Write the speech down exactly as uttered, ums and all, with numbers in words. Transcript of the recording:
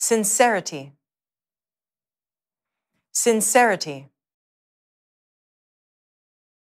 Sincerity. Sincerity.